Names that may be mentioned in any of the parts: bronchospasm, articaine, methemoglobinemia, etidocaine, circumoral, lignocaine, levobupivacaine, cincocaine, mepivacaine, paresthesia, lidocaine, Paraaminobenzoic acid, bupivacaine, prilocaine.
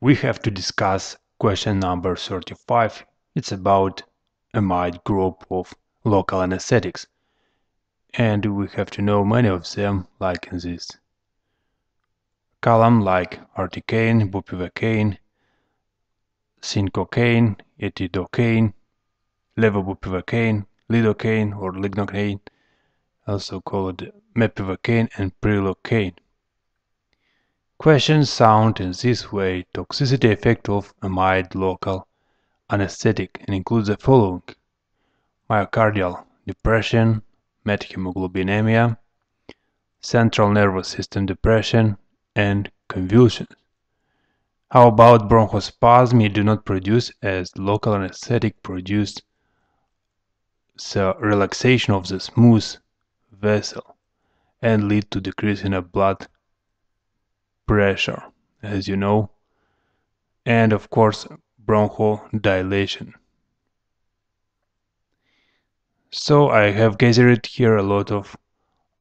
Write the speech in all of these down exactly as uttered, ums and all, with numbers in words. We have to discuss question number thirty-five. It's about amide group of local anesthetics. And we have to know many of them, like in this column, like articaine, bupivacaine, cincocaine, etidocaine, levobupivacaine, lidocaine or lignocaine, also called mepivacaine and prilocaine. Questions sound in this way: toxicity effect of amide local anesthetic, and includes the following: myocardial depression, methemoglobinemia, central nervous system depression, and convulsions. How about bronchospasm? You do not produce, as local anesthetic produced the relaxation of the smooth vessel and lead to decrease in the blood pressure, as you know, and of course bronchodilation. So I have gathered here a lot of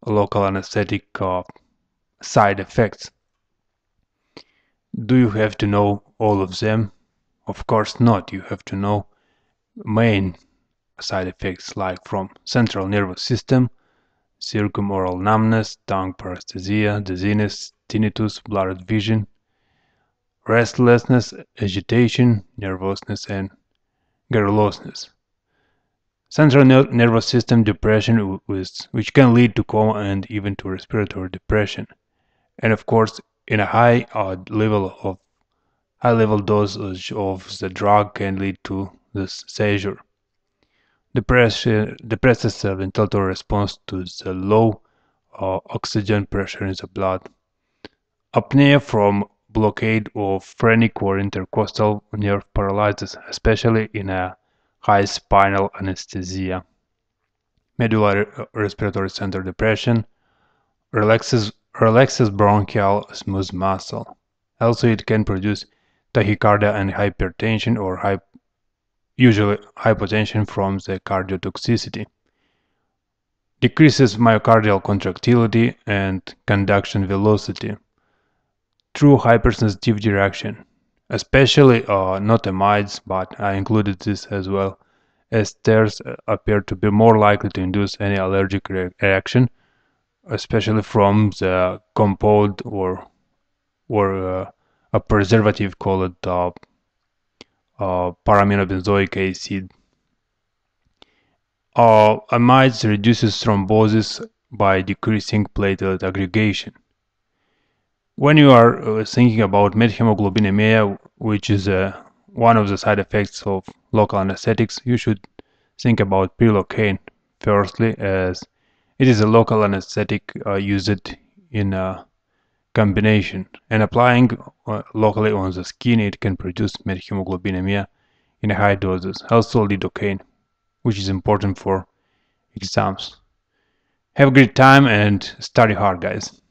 local anesthetic uh, side effects. Do you have to know all of them? Of course not. You have to know main side effects, like from central nervous system, circumoral numbness, tongue paresthesia, dizziness, tinnitus, blurred vision, restlessness, agitation, nervousness, and garrulousness. Central ner nervous system depression, with, which can lead to coma and even to respiratory depression. And of course, in a high uh, level of high level dosage of the drug can lead to this seizure. Depression depresses the ventilatory response to the low uh, oxygen pressure in the blood. Apnea from blockade of phrenic or intercostal nerve paralysis, especially in a high spinal anesthesia. Medullary respiratory center depression relaxes, relaxes bronchial smooth muscle. Also, it can produce tachycardia and hypertension, or hy usually hypotension from the cardiotoxicity. Decreases myocardial contractility and conduction velocity. True hypersensitivity reaction, especially uh, not amides, but I included this as well, as esters appear to be more likely to induce any allergic re reaction, especially from the compound or or uh, a preservative called uh, uh, Paraaminobenzoic acid. Uh, amides reduces thrombosis by decreasing platelet aggregation. When you are uh, thinking about methemoglobinemia, which is uh, one of the side effects of local anesthetics, you should think about prilocaine firstly, as it is a local anesthetic uh, used in a combination, and applying uh, locally on the skin, it can produce methemoglobinemia in high doses. Also lidocaine, which is important for exams. Have a great time and study hard, guys.